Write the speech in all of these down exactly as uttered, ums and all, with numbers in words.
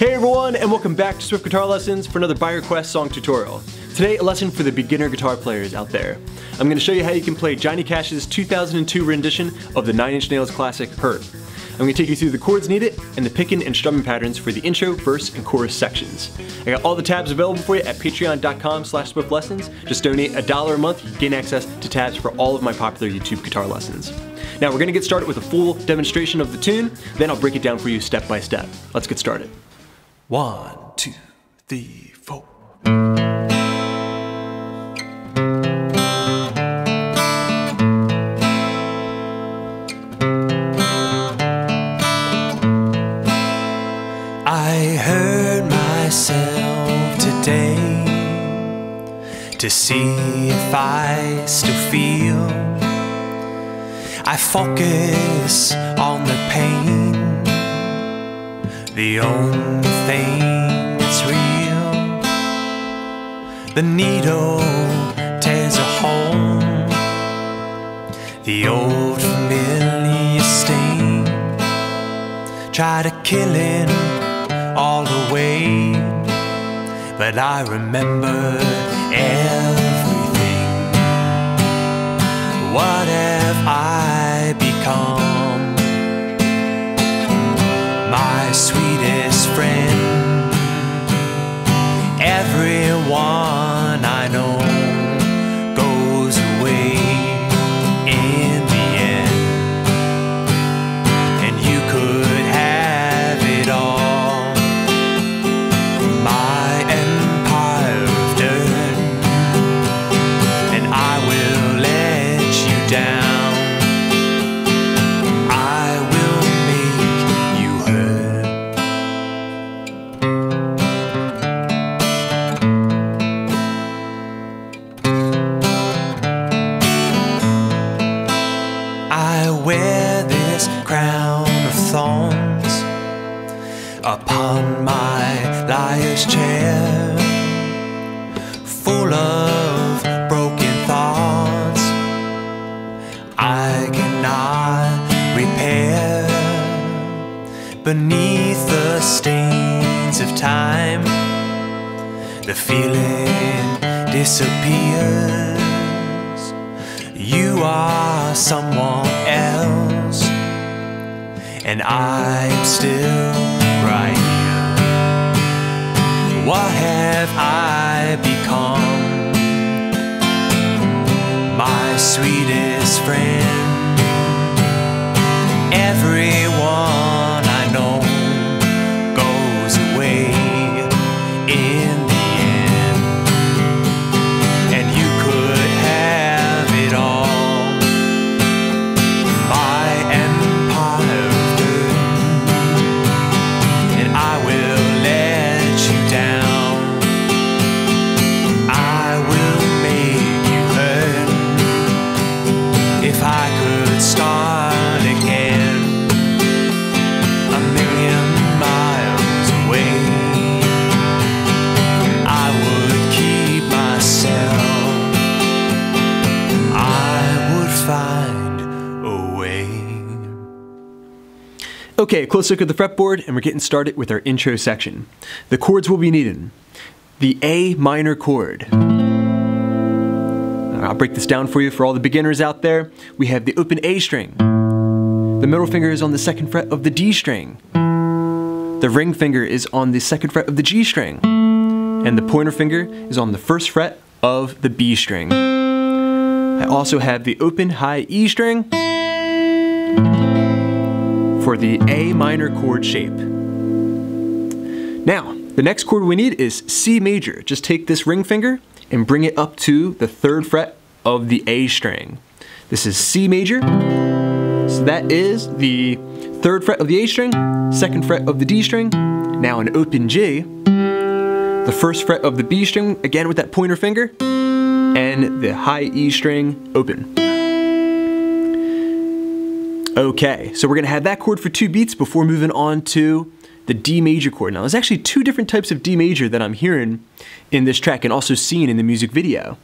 Hey everyone, and welcome back to Swift Guitar Lessons for another By Request song tutorial. Today, a lesson for the beginner guitar players out there. I'm going to show you how you can play Johnny Cash's two thousand two rendition of the Nine Inch Nails classic, Hurt. I'm going to take you through the chords needed and the picking and strumming patterns for the intro, verse, and chorus sections. I got all the tabs available for you at patreon.com slash swiftlessons. Just donate a dollar a month, you gain access to tabs for all of my popular YouTube guitar lessons. Now we're going to get started with a full demonstration of the tune, then I'll break it down for you step by step. Let's get started. One, two, three, four. I heard myself today to see if I still feel. I focus on the pain, the only thing that's real. The needle tears a hole, the old familiar sting. Try to kill it all away, but I remember everything. What have I become? My sweetest friend, everyone I know goes away in the end, and you could have it all. My empire of dirt, and I will let you down. Upon my liar's chair, full of broken thoughts I cannot repair. Beneath the stains of time, the feeling disappears. You are someone else, and I'm still right here. What have I become? My sweetest friend, everyone I know goes away in the end, and you could have it all. My empire of dirt, and I will let you down. I will make you hurt. If I could start again, a million miles away, I would keep myself. I would find a way. Okay, a close look at the fretboard, and we're getting started with our intro section. The chords will be needed. The A minor chord. I'll break this down for you for all the beginners out there. We have the open A string. The middle finger is on the second fret of the D string. The ring finger is on the second fret of the G string. And the pointer finger is on the first fret of the B string. I also have the open high E string for the A minor chord shape. Now, the next chord we need is C major. Just take this ring finger and bring it up to the third fret of the A string. This is C major, so that is the third fret of the A string, second fret of the D string. Now an open G, the first fret of the B string, again with that pointer finger, and the high E string open. Okay, so we're gonna have that chord for two beats before moving on to the D major chord. Now there's actually two different types of D major that I'm hearing in this track and also seen in the music video.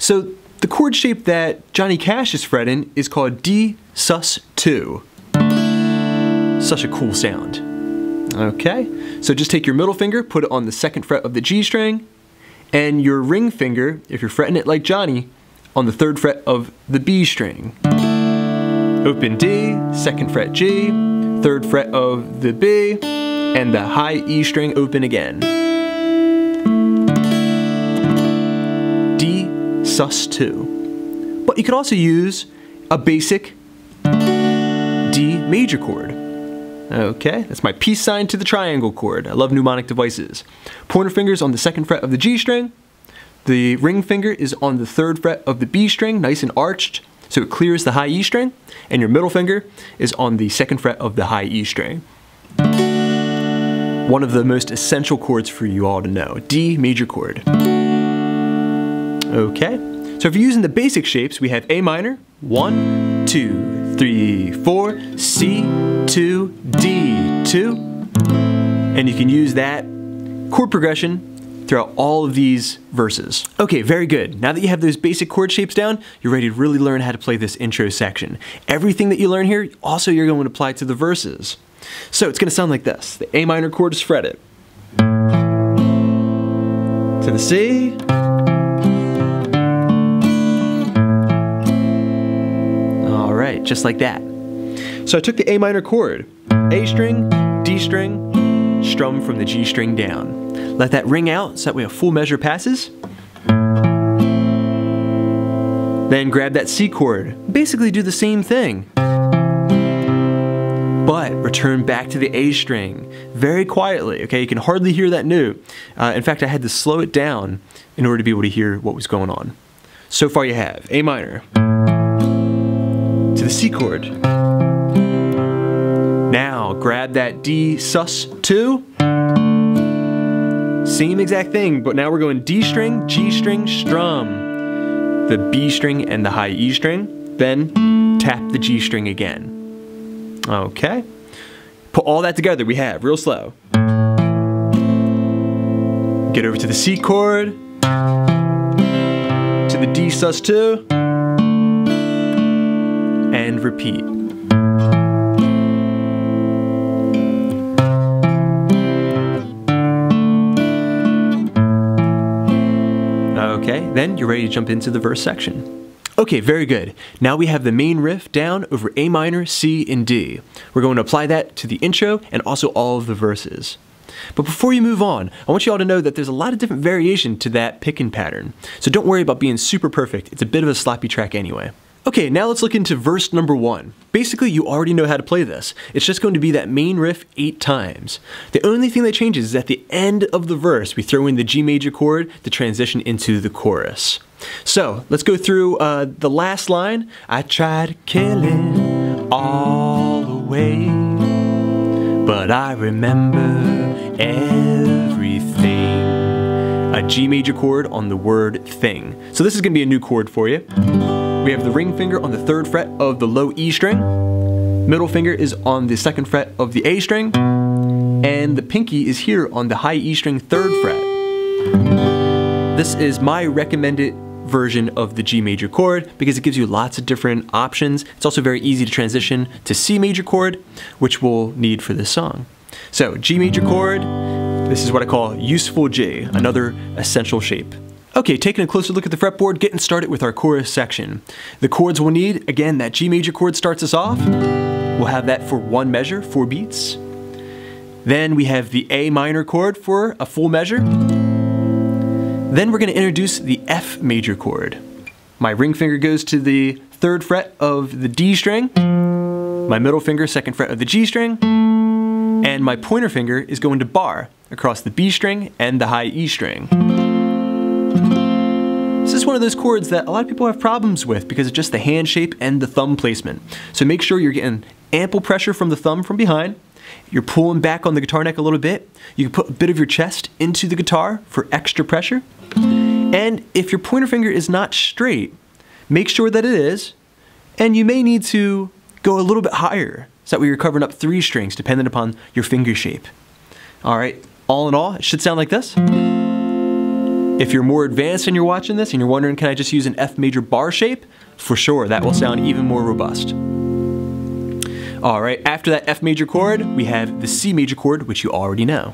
So the chord shape that Johnny Cash is fretting is called D sus two. Such a cool sound. Okay, so just take your middle finger, put it on the second fret of the G string, and your ring finger, if you're fretting it like Johnny, on the third fret of the B string. Open D, second fret G, third fret of the B, and the high E string open again. D sus two. But you could also use a basic D major chord. Okay, that's my peace sign to the triangle chord. I love mnemonic devices. Pointer finger's on the second fret of the G string. The ring finger is on the third fret of the B string, nice and arched, so it clears the high E string. And your middle finger is on the second fret of the high E string. One of the most essential chords for you all to know, D major chord. Okay, so if you're using the basic shapes, we have A minor, one, two, three, four, C, two, D, two, and you can use that chord progression throughout all of these verses. Okay, very good. Now that you have those basic chord shapes down, you're ready to really learn how to play this intro section. Everything that you learn here, also you're going to apply to the verses. So it's going to sound like this. The A minor chord is fretted. To the C. All right, just like that. So I took the A minor chord, A string, D string, strum from the G string down. Let that ring out so that way a full measure passes. Then grab that C chord. Basically do the same thing, but return back to the A string very quietly. Okay, you can hardly hear that note. Uh, in fact, I had to slow it down in order to be able to hear what was going on. So far you have A minor to the C chord. Now grab that D sus two, same exact thing, but now we're going D string, G string, strum, the B string and the high E string, then tap the G string again. Okay, put all that together, we have, real slow. Get over to the C chord, to the D sus two, and repeat. Okay, then you're ready to jump into the verse section. Okay, very good. Now we have the main riff down over A minor, C, and D. We're going to apply that to the intro and also all of the verses. But before you move on, I want you all to know that there's a lot of different variation to that picking pattern. So don't worry about being super perfect. It's a bit of a sloppy track anyway. Okay, now let's look into verse number one. Basically, you already know how to play this. It's just going to be that main riff eight times. The only thing that changes is at the end of the verse, we throw in the G major chord to transition into the chorus. So let's go through uh, the last line. I tried killing all the way, but I remember everything. A G major chord on the word thing. So this is going to be a new chord for you. We have the ring finger on the third fret of the low E string, middle finger is on the second fret of the A string, and the pinky is here on the high E string third fret. This is my recommended version of the G major chord because it gives you lots of different options. It's also very easy to transition to C major chord, which we'll need for this song. So G major chord, this is what I call useful G, another essential shape. Okay, taking a closer look at the fretboard, getting started with our chorus section. The chords we'll need, again, that G major chord starts us off. We'll have that for one measure, four beats. Then we have the A minor chord for a full measure. Then we're going to introduce the F major chord. My ring finger goes to the third fret of the D string. My middle finger, second fret of the G string. And my pointer finger is going to bar across the B string and the high E string. This is one of those chords that a lot of people have problems with because of just the hand shape and the thumb placement. So make sure you're getting ample pressure from the thumb from behind. You're pulling back on the guitar neck a little bit. You can put a bit of your chest into the guitar for extra pressure. And if your pointer finger is not straight, make sure that it is. And you may need to go a little bit higher so that way you're covering up three strings depending upon your finger shape. All right, all in all, it should sound like this. If you're more advanced and you're watching this and you're wondering, can I just use an F major bar shape? For sure, that will sound even more robust. All right, after that F major chord, we have the C major chord, which you already know.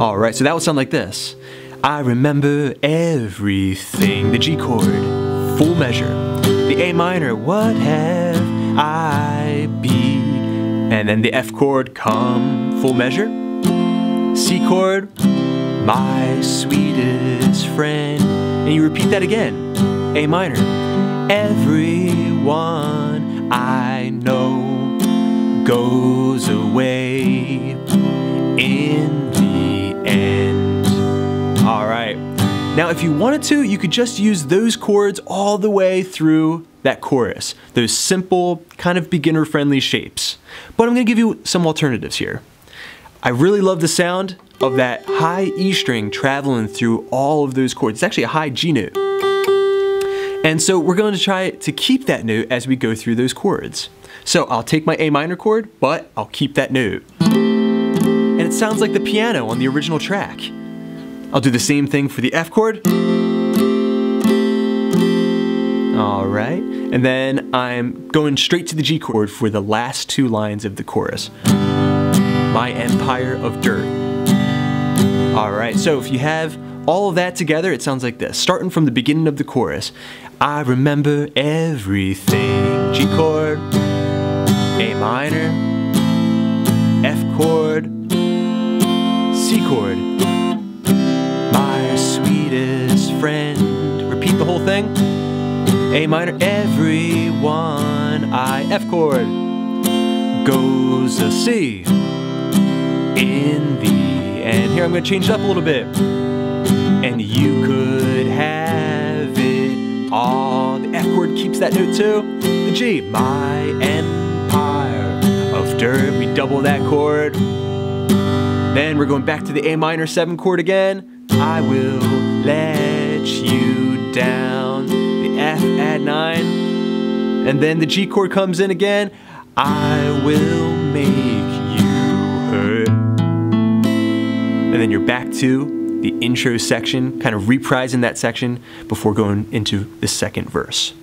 All right, so that would sound like this. I remember everything. The G chord, full measure. The A minor, what have I been? And then the F chord, come, full measure. C chord, my sweetest friend. And you repeat that again, A minor. Everyone I know goes away in the end. All right. Now, if you wanted to, you could just use those chords all the way through that chorus, those simple, kind of beginner-friendly shapes. But I'm gonna give you some alternatives here. I really love the sound of that high E string traveling through all of those chords. It's actually a high G note. And so we're going to try to keep that note as we go through those chords. So I'll take my A minor chord, but I'll keep that note. And it sounds like the piano on the original track. I'll do the same thing for the F chord. All right, and then I'm going straight to the G chord for the last two lines of the chorus. My empire of dirt. All right, so if you have all of that together, it sounds like this, starting from the beginning of the chorus. I remember everything. G chord, A minor, F chord, C chord. My sweetest friend. Repeat the whole thing. A minor, everyone I, F chord, goes to C in the end. Here I'm gonna change it up a little bit. And you could have it all. The F chord keeps that note too. The G, my empire of dirt. We double that chord. Then we're going back to the A minor seven chord again. I will let you down. The F at nine. And then the G chord comes in again. I will make you hurt. And then you're back to the intro section, kind of reprising that section before going into the second verse.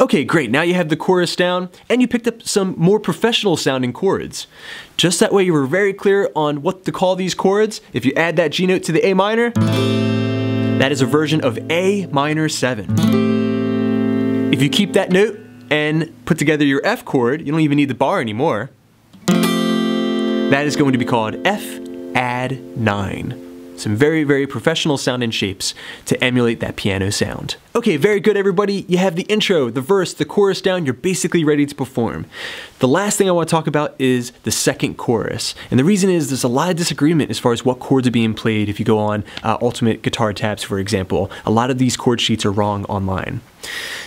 Okay, great, now you have the chorus down and you picked up some more professional sounding chords. Just that way you were very clear on what to call these chords. If you add that G note to the A minor, that is a version of A minor seven. If you keep that note and put together your F chord, you don't even need the bar anymore. That is going to be called F add nine. Some very, very professional sound and shapes to emulate that piano sound. Okay, very good, everybody. You have the intro, the verse, the chorus down. You're basically ready to perform. The last thing I want to talk about is the second chorus. And the reason is there's a lot of disagreement as far as what chords are being played. If you go on uh, Ultimate Guitar Tabs, for example, a lot of these chord sheets are wrong online.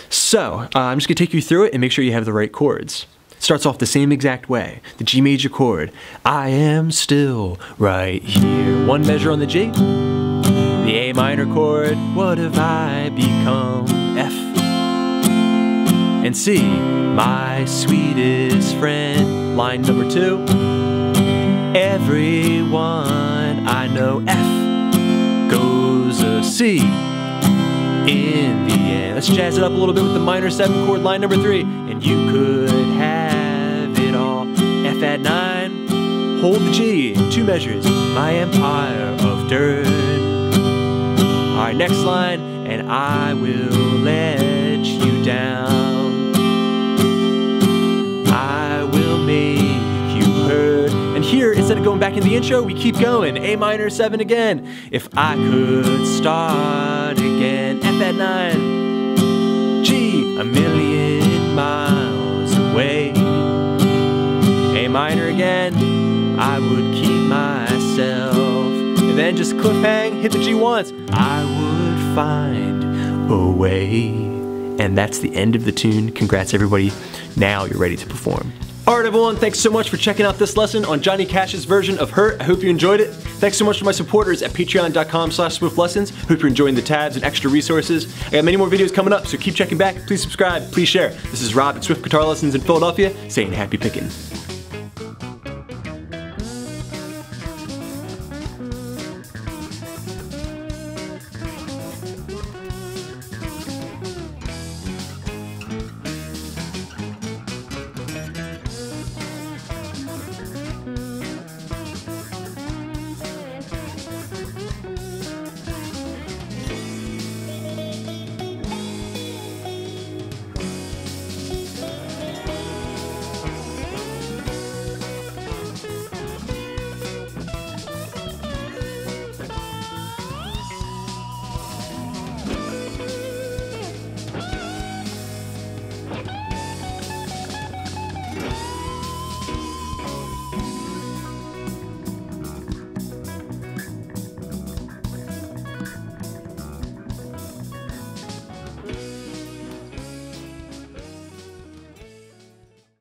So uh, I'm just gonna take you through it and make sure you have the right chords. Starts off the same exact way. The G major chord, I am still right here. One measure on the G. The A minor chord, what have I become? F. And C, my sweetest friend. Line number two. Everyone I know, F, goes a C in the end. Let's jazz it up a little bit with the minor seven chord, line number three. And you could have F at nine, hold the G in two measures, my empire of dirt. All right, next line, and I will let you down. I will make you hurt. And here, instead of going back in the intro, we keep going, A minor seven again. If I could start again, F at nine, G, a million miles away. Minor again, I would keep myself. And then just cliffhang, hit the G once. I would find a way. And that's the end of the tune. Congrats, everybody. Now you're ready to perform. All right, everyone, thanks so much for checking out this lesson on Johnny Cash's version of Hurt. I hope you enjoyed it. Thanks so much to my supporters at patreon.com slash swiftlessons. Hope you're enjoying the tabs and extra resources. I got many more videos coming up, so keep checking back. Please subscribe, please share. This is Rob at Swift Guitar Lessons in Philadelphia, saying happy picking.